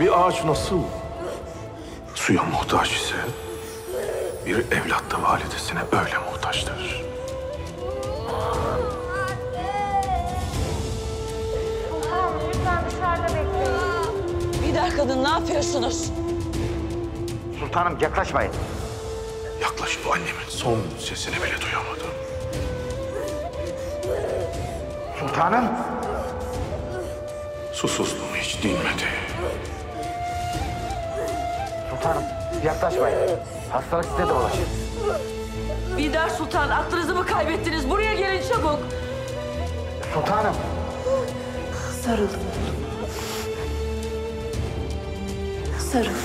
Bir ağaç nasıl suya muhtaç ise bir evlat da validesine öyle muhtaçtır. Sultanım lütfen dışarıda bekleyin. Bir daha kadın, ne yapıyorsunuz? Sultanım yaklaşmayın. Yaklaşıp annemin son sesini bile duyamadım. Sultanım. Susuzluğum hiç dinmedi. Sultanım yaklaşmayın. Hastalık size de ulaşır. Bidar Sultan, aklınızı mı kaybettiniz? Buraya gelin çabuk. Sultanım. Sarılın. Sarılın.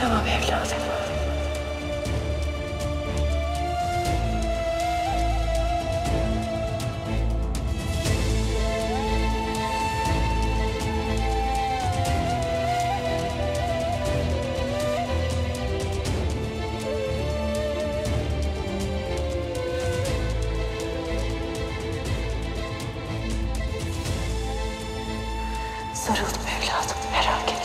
Tamam. Tamam evladım. Sarıldım evladım, merak etme.